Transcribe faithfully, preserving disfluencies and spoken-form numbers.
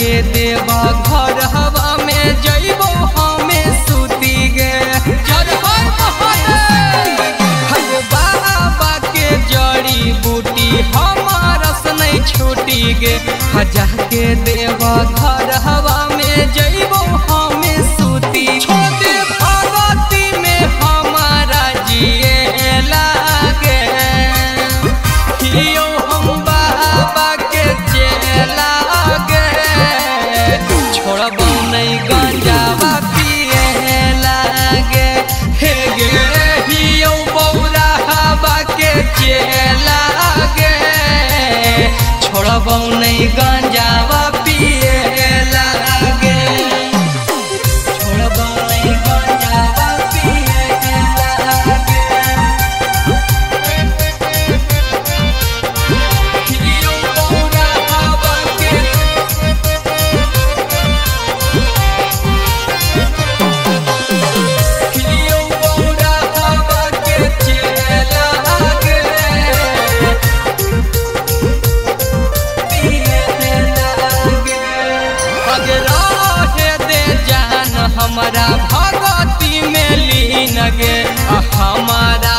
के देवा घर हवा में जइबो हमें सूती गे बाबा के जड़ी बूटी हमारा से नहीं छूटी गे हजा के देवा घर हवा में जइबो हमें सूती छोटे भगवती में हमारा जिए लागे नहीं गांजावा पिए लागे छोड़बो नहीं गांजावा पिए लागे कियो पूरा हवा के कियो पूरा हवा के चले लागे हमारा भगवती में लीन गे हमारा